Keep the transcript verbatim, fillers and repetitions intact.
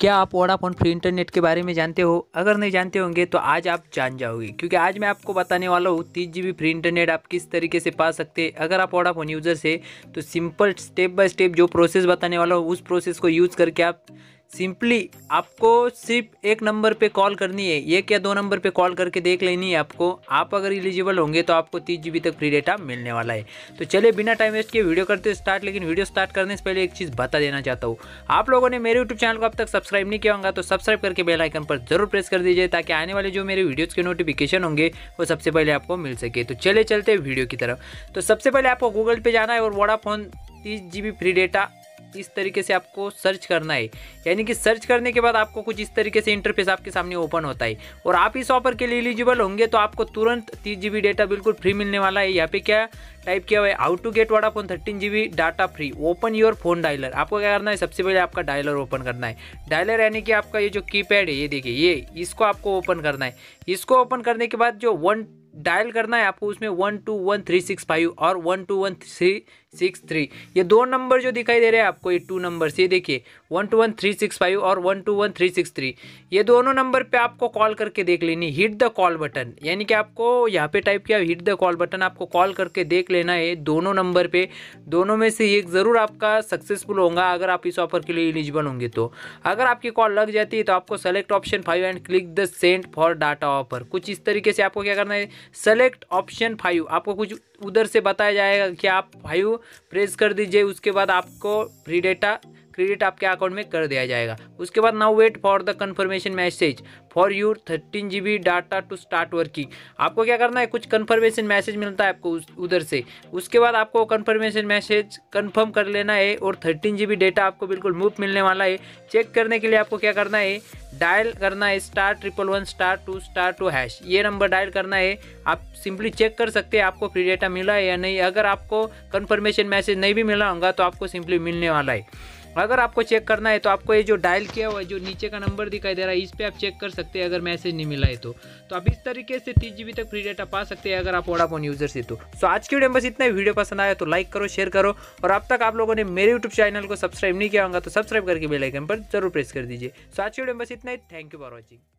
क्या आप Vodafone free internet के बारे में जानते हो? अगर नहीं जानते होंगे तो आज आप जान जाओगे, क्योंकि आज मैं आपको बताने वाला हूँ तीस जी बी फ्री इंटरनेट आप किस तरीके से पा सकते हैं। अगर आप वोडाफोन यूज़र्स है तो सिंपल स्टेप बाय स्टेप जो प्रोसेस बताने वाला हूँ उस प्रोसेस को यूज़ करके आप सिंपली आपको सिर्फ एक नंबर पे कॉल करनी है, एक या दो नंबर पे कॉल करके देख लेनी है आपको। आप अगर एलिजिबल होंगे तो आपको तीस जी बी तक फ्री डेटा मिलने वाला है। तो चलिए बिना टाइम वेस्ट किए वीडियो करते स्टार्ट। लेकिन वीडियो स्टार्ट करने से पहले एक चीज़ बता देना चाहता हूँ, आप लोगों ने मेरे यूट्यूब चैनल को अब तक सब्सक्राइब नहीं किया होगा तो सब्सक्राइब करके बेल आइकन पर जरूर प्रेस कर दीजिए, ताकि आने वाले जो मेरे वीडियोज़ के नोटिफिकेशन होंगे वो सबसे पहले आपको मिल सके। तो चले चलते हैं वीडियो की तरफ। तो सबसे पहले आपको गूगल पे जाना है और वोडाफोन तीस जी बी फ्री डेटा इस तरीके से आपको सर्च करना है। यानी कि सर्च करने के बाद आपको कुछ इस तरीके से इंटरफेस आपके सामने ओपन होता है और आप इस ऑफर के लिए एलिजिबल होंगे तो आपको तुरंत तीस जी बी डेटा बिल्कुल फ्री मिलने वाला है। यहाँ पे क्या टाइप किया हुआ है, how to get Vodafone thirteen G B data free, open your phone dialer. आपको क्या करना है, सबसे पहले आपका डायलर ओपन करना है। डायलर यानी कि आपका ये जो कीपैड है, ये देखिए ये इसको आपको ओपन करना है। इसको ओपन करने के बाद जो वन डायल करना है आपको, उसमें one two one three six five और one two one three six three ये दो नंबर जो दिखाई दे रहे हैं आपको, ये टू नंबर से देखिए one two one three six five और one two one three six three ये दोनों नंबर पे आपको कॉल करके देख लेनी। हिट द कॉल बटन, यानी कि आपको यहाँ पे टाइप किया हिट द कॉल बटन, आपको कॉल करके देख लेना है दोनों नंबर पे। दोनों में से एक ज़रूर आपका सक्सेसफुल होगा अगर आप इस ऑफर के लिए एलिजिबल होंगे तो। अगर आपकी कॉल लग जाती है तो आपको select option five and click the send for data offer, कुछ इस तरीके से आपको क्या करना है, सेलेक्ट ऑप्शन फाइव। आपको कुछ उधर से बताया जाएगा कि आप फाइव प्रेस कर दीजिए, उसके बाद आपको फ्री डेटा क्रेडिट आपके अकाउंट में कर दिया जाएगा। उसके बाद now wait for the confirmation message for your thirteen G B data to start working. आपको क्या करना है, कुछ कन्फर्मेशन मैसेज मिलता है आपको उधर से, उसके बाद आपको कन्फर्मेशन मैसेज कन्फर्म कर लेना है और थर्टीन जी बी डेटा आपको बिल्कुल मुफ्त मिलने वाला है। चेक करने के लिए आपको क्या करना है, डायल करना है star triple one star two star two hash, ये नंबर डायल करना है। आप सिंपली चेक कर सकते हैं आपको फ्री डेटा मिला है या नहीं। अगर आपको कन्फर्मेशन मैसेज नहीं भी मिला होगा तो आपको सिंपली मिलने वाला है। अगर आपको चेक करना है तो आपको ये जो डायल किया हुआ है जो नीचे का नंबर दिखाई दे रहा है इस पे आप चेक कर सकते हैं अगर मैसेज नहीं मिला है तो। तो आप इस तरीके से तीस जी बी तक फ्री डेटा पा सकते हैं अगर आप वोडाफोन यूजर से तो। सो आज की वीडियो में बस इतना ही। वीडियो पसंद आया तो लाइक करो, शेयर करो और अब तक आप लोगों ने मेरे यूट्यूब चैनल को सब्सक्राइब नहीं किया होगा तो सब्सक्राइब करके बेल आइकन पर जरूर प्रेस कर दीजिए। सो आज की वीडियो में बस इतना ही। Thank you for watching.